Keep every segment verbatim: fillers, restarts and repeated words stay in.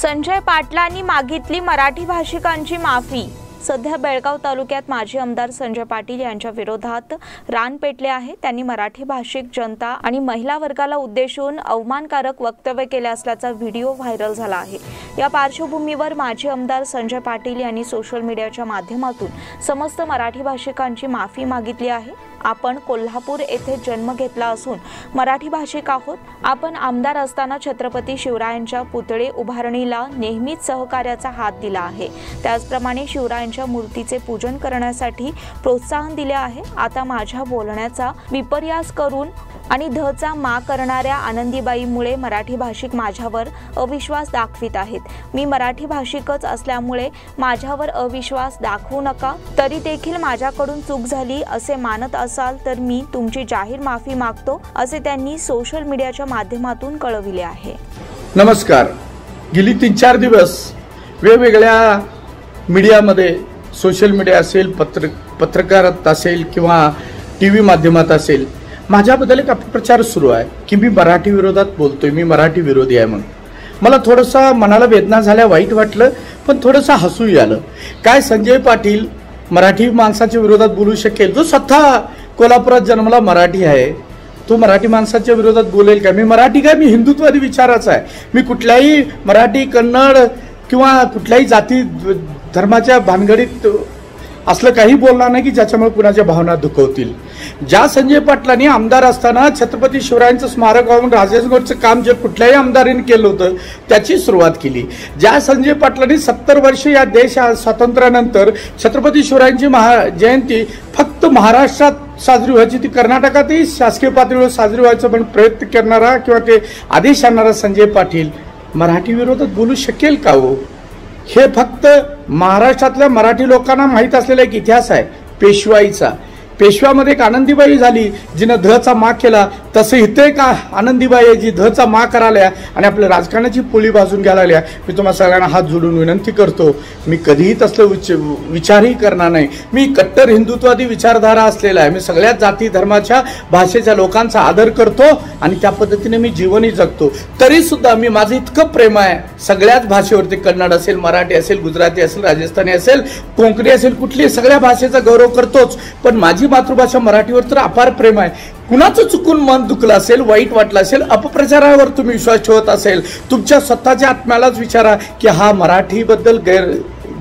संजय पाटलांनी मागितली मराठी भाषिकांची माफी। सध्या बेळगाव तालुक्यात माजी आमदार संजय पाटील यांच्या विरोधात रान पेटले आहे। त्यांनी मराठी भाषिक जनता आणि महिला वर्गाला उद्देशून अवमानकारक वक्तव्य केले असल्याचा व्हिडिओ व्हायरल झाला आहे। या पार्श्वभूमीवर माजी आमदार संजय पाटील यांनी सोशल मीडियाच्या माध्यमातून समस्त मराठी भाषिकांची माफी मागितली आहे। आपण कोल्हापूर येथे जन्म घेतला असून मराठी भाषिक आहोत। आपण आमदार असताना छत्रपती शिवरायांच्या पुतळे उभारणीला नेहमीच सहकार्याचा हात दिला आहे। त्याचप्रमाणे शिवरायांच्या मूर्तीचे पूजन करण्यासाठी प्रोत्साहन दिले आहे। आता माझ्या बोलण्याचा विपर्यास करून आणि धचा मा करणाऱ्या आनंदीबाईमुळे मराठी भाषिक माझ्यावर अविश्वास दाखवित आहेत। मी मराठी भाषिकच असल्यामुळे माझ्यावर अविश्वास दाखवू नका। तरी देखील माझ्याकडून चूक झाली असे मानत असाल तर मी तुमची जाहीर माफी मागतो, असे त्यांनी सोशल मीडियाच्या माध्यमातून कळविले आहे। नमस्कार। गेली तीन चार दिवस वेगवेगळ्या मीडियामध्ये, सोशल मीडिया असेल, पत्र पत्रकारात असेल किंवा टी व्ही माध्यमात असेल, माझ्याबद्दल एक अपप्रचार सुरू आहे की मी मराठी विरोधात बोलतोय, मी मराठी विरोधी आहे म्हणून। मला थोडंसं मनाला वेदना झाल्या, वाईट वाटलं, पण थोडंसं हसूही आलं। काय संजय पाटील मराठी माणसाच्या विरोधात बोलू शकेल? जो स्वतः कोल्हापुरात जन्मला मराठी आहे तो मराठी माणसाच्या विरोधात बोलेल का? मी मराठी काय, मी हिंदुत्ववादी विचाराचा आहे। मी कुठल्याही मराठी, कन्नड किंवा कुठल्याही जाती धर्माच्या भानगडीत असलं काही बोलणार नाही की ज्याच्यामुळे कुणाच्या भावना दुखवतील। ज्या संजय पाटलांनी आमदार असताना छत्रपती शिवरायांचं स्मारक होऊन राजणगडचं काम जे कुठल्याही आमदारीने केलं होतं त्याची सुरुवात केली। ज्या संजय पाटलांनी सत्तर वर्ष या देश स्वातंत्र्यानंतर छत्रपती शिवरायांची महा जयंती फक्त महाराष्ट्रात साजरी व्हायची ती कर्नाटकातही शासकीय पातळीवर साजरी व्हायचा पण प्रयत्न करणारा किंवा ते आदेश आणणारा संजय पाटील मराठी विरोधात बोलू शकेल का? हो, हे फक्त महाराष्ट्रातल्या मराठी लोकांना माहीत असलेला एक इतिहास आहे पेशवाईचा। पेशव्यामध्ये एक आनंदीबाई झाली जिनं धचा मा केला, तसं इथे का आनंदीबाई जी धचा मा कराल्या आणि आपल्या राजकारणाची पोळी भाजून घ्यायला। मी तुम्हाला सगळ्यांना हात जोडून विनंती करतो, मी कधीही तसलं विच विचारही करणार नाही। मी कट्टर हिंदुत्वादी विचारधारा असलेला आहे। मी सगळ्या जाती धर्माच्या भाषेच्या लोकांचा आदर करतो आणि त्या पद्धतीने मी जीवनही जगतो। तरीसुद्धा मी माझं इतकं प्रेम आहे सगळ्याच भाषेवरती, कन्नड असेल, मराठी असेल, गुजराती असेल, राजस्थानी असेल, कोकणी असेल, कुठली सगळ्या भाषेचा गौरव करतोच। पण माझी मातृभाषा मराठीवर तर अपार प्रेम आहे। कुणाचं चुकून मन दुखलं असेल, वाईट वाटलं असेल, अपप्रचारावर तुम्ही विश्वास ठेवत असेल, तुमच्या स्वतःच्या आत्म्यालाच विचारा की हा मराठीबद्दल गैर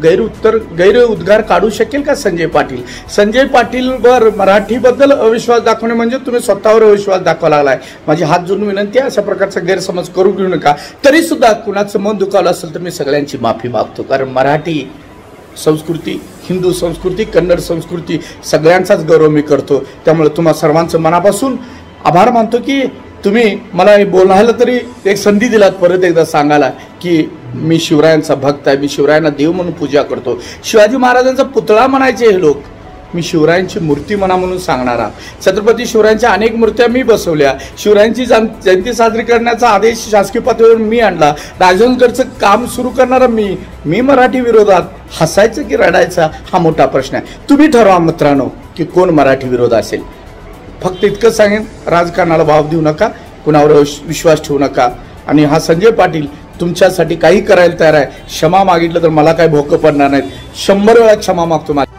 गैर उत्तर गैर उद्गार काढू शकेल का संजय पाटील? संजय पाटीलवर मराठीबद्दल अविश्वास दाखवणे म्हणजे तुम्ही स्वतःवर अविश्वास दाखवा लागला आहे। माझी हात जोडून विनंती आहे, अशा प्रकारचा गैरसमज करू घेऊ नका। तरीसुद्धा कुणाचं मन दुखावलं असेल तर मी सगळ्यांची माफी मागतो, कारण मराठी संस्कृती, हिंदू संस्कृती, कन्नड संस्कृती सगळ्यांचाच गौरव मी करतो। त्यामुळे तुम्हा सर्वांचं मनापासून आभार मानतो की तुम्ही मला बोलायला तरी एक संधी दिलात, परत एकदा सांगायला की मी शिवरायांचा भक्त आहे, मी शिवरायांना देव म्हणून पूजा करतो। शिवाजी महाराजांचा पुतळा म्हणायचे हे लोक, मी शिवरायांची मूर्ती म्हणा म्हणून सांगणारा। छत्रपती शिवरायांच्या अनेक मूर्त्या मी बसवल्या। शिवरायांची जयंती साजरी करण्याचा आदेश शासकीय पातळीवर मी आणला। राजणगडचं काम सुरू करणारा मी मी मराठी विरोधात हसायचं की रडायचा हा मोठा प्रश्न आहे। तुम्ही ठरवा मित्रांनो की कोण मराठी विरोध असेल। फक्त इतकं सांगेन, राजकारणाला वाव देऊ नका, कुणावर विश्वास ठेवू नका। आणि हा संजय पाटील तुमच्यासाठी काही करायला तयार आहे। क्षमा मागितलं तर मला काही भोकं पडणार नाहीत। शंभर वेळा क्षमा मागतो माझ्या।